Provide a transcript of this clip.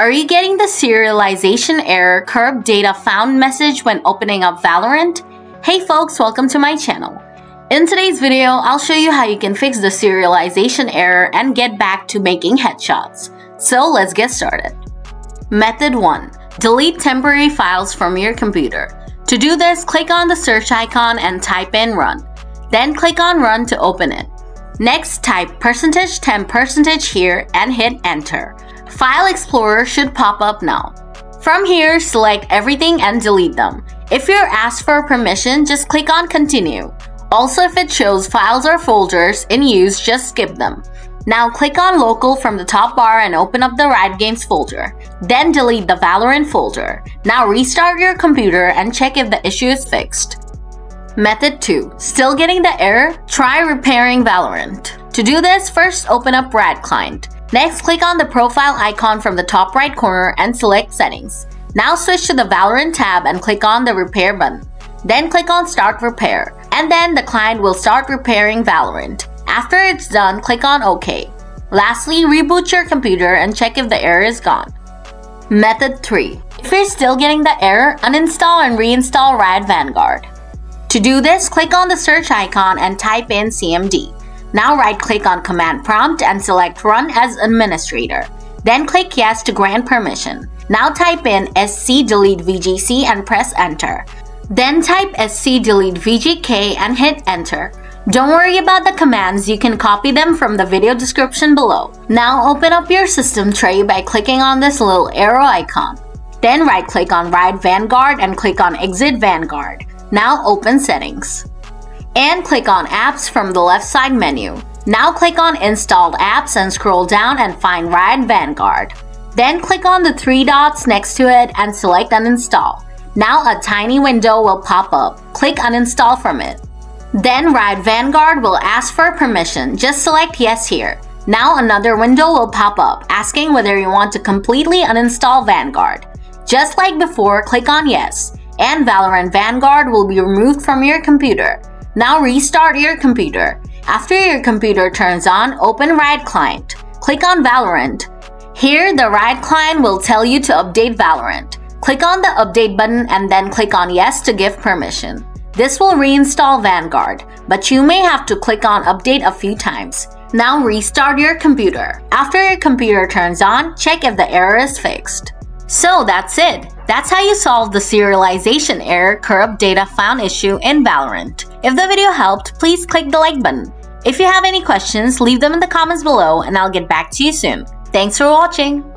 Are you getting the serialization error curb data found message when opening up Valorant? Hey folks, welcome to my channel. In today's video, I'll show you how you can fix the serialization error and get back to making headshots. So let's get started. Method 1. Delete temporary files from your computer. To do this, click on the search icon and type in run. Then click on run to open it. Next, type %temp% here and hit enter. File Explorer should pop up now. From here, select everything and delete them. If you're asked for permission, just click on Continue. Also, if it shows files or folders in use, just skip them. Now click on Local from the top bar and open up the Riot Games folder. Then delete the Valorant folder. Now restart your computer and check if the issue is fixed. Method 2. Still getting the error? Try repairing Valorant. To do this, first open up Riot Client. Next, click on the profile icon from the top right corner and select Settings. Now switch to the Valorant tab and click on the Repair button. Then click on Start Repair. And then the client will start repairing Valorant. After it's done, click on OK. Lastly, reboot your computer and check if the error is gone. Method 3. If you're still getting the error, uninstall and reinstall Riot Vanguard. To do this, click on the search icon and type in CMD. Now right-click on Command Prompt and select Run as Administrator. Then click Yes to grant permission. Now type in SC delete VGC and press Enter. Then type SC delete VGK and hit Enter. Don't worry about the commands, you can copy them from the video description below. Now open up your system tray by clicking on this little arrow icon. Then right-click on Riot Vanguard and click on Exit Vanguard. Now open Settings. And click on Apps from the left side menu. Now click on Installed Apps and scroll down and find Riot Vanguard. Then click on the three dots next to it and select Uninstall. Now a tiny window will pop up. Click Uninstall from it. Then Riot Vanguard will ask for permission. Just select Yes here. Now another window will pop up asking whether you want to completely uninstall Vanguard. Just like before, click on Yes. And Valorant Vanguard will be removed from your computer. Now restart your computer. After your computer turns on, open Riot Client. Click on Valorant. Here, the Riot Client will tell you to update Valorant. Click on the Update button and then click on Yes to give permission. This will reinstall Vanguard, but you may have to click on Update a few times. Now restart your computer. After your computer turns on, check if the error is fixed. So that's it. That's how you solve the serialization error curb data found issue in Valorant. If the video helped, please click the like button. If you have any questions, leave them in the comments below and I'll get back to you soon. Thanks for watching.